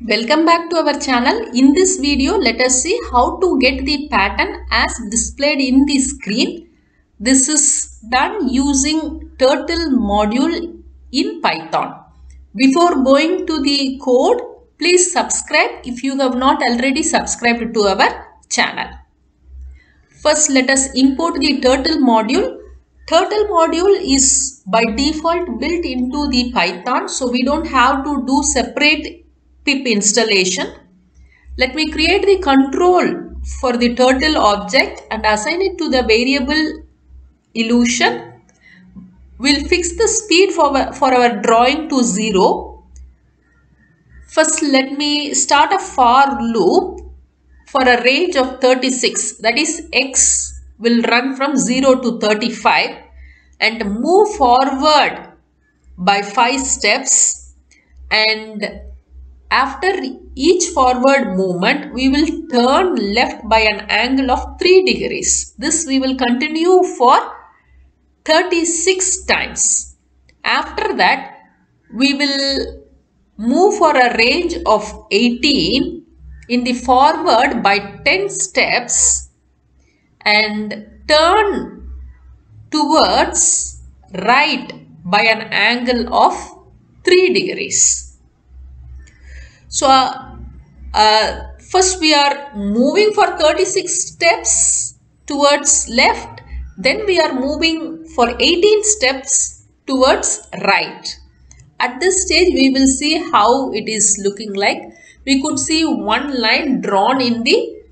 Welcome back to our channel. In this video, let us see how to get the pattern as displayed in the screen. This is done using Turtle module in Python. Before going to the code, please subscribe if you have not already subscribed to our channel. First, let us import the Turtle module. Turtle module is by default built into the Python, so we don't have to do separate pip installation. Let me create the control for the turtle object and assign it to the variable illusion. We'll fix the speed for our drawing to 0. First, let me start a for loop for a range of 36, that is x will run from 0 to 35 and move forward by 5 steps, and after each forward movement, we will turn left by an angle of 3 degrees. This we will continue for 36 times. After that, we will move for a range of 18 in the forward by 10 steps and turn towards right by an angle of 3 degrees. So first we are moving for 36 steps towards left, then we are moving for 18 steps towards right. At this stage, we will see how it is looking like. We could see one line drawn in the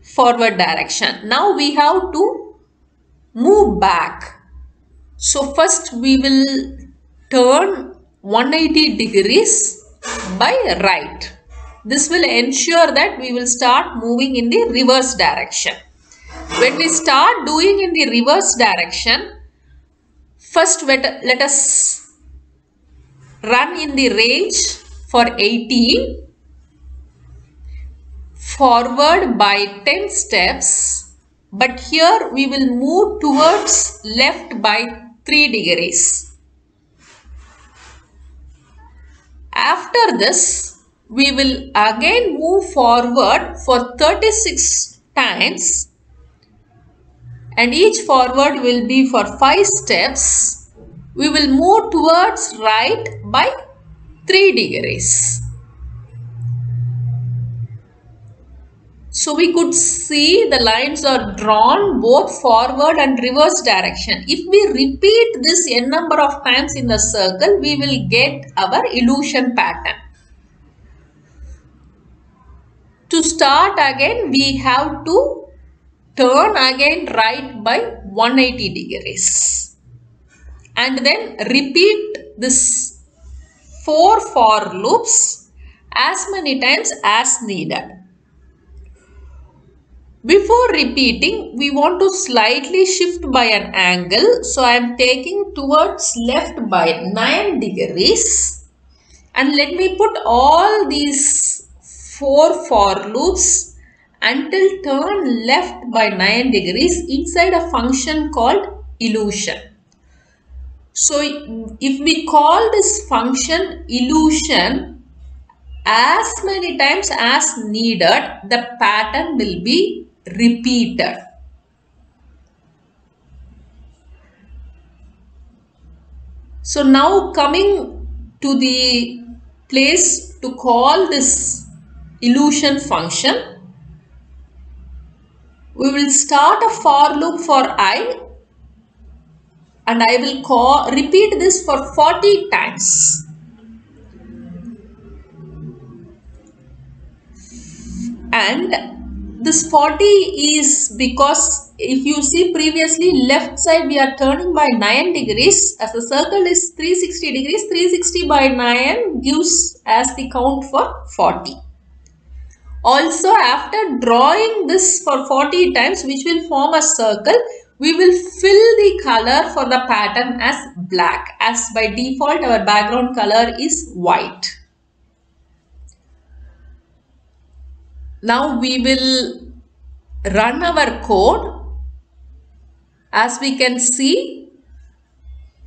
forward direction. Now we have to move back. So first we will turn 180 degrees by right. This will ensure that we will start moving in the reverse direction. When we start doing in the reverse direction, first let us run in the range for 18, forward by 10 steps, but here we will move towards left by 3 degrees. After this, we will again move forward for 36 times and each forward will be for 5 steps. We will move towards right by 3 degrees. So we could see the lines are drawn both forward and reverse direction. If we repeat this n number of times in the circle, we will get our illusion pattern. To start again, we have to turn again right by 180 degrees. And then repeat this 4 for loops as many times as needed. Before repeating, we want to slightly shift by an angle. So I am taking towards left by 9 degrees. And let me put all these 4 for loops until turn left by 9 degrees inside a function called illusion. So if we call this function illusion as many times as needed, the pattern will be repeated. So now coming to the place to call this illusion function, we will start a for loop for I and I will repeat this for 40 times. And this 40 is because if you see previously, left side we are turning by 9 degrees. As the circle is 360 degrees, 360 by 9 gives as the count for 40. Also, after drawing this for 40 times, which will form a circle, we will fill the color for the pattern as black, as by default our background color is white. Now we will run our code. As we can see,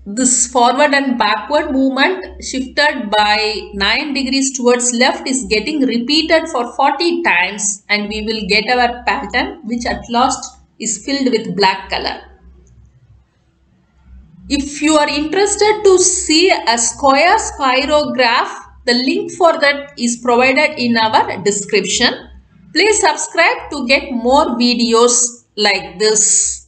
this forward and backward movement shifted by 9 degrees towards left is getting repeated for 40 times and we will get our pattern which at last is filled with black color. If you are interested to see a square spirograph, the link for that is provided in our description. Please subscribe to get more videos like this.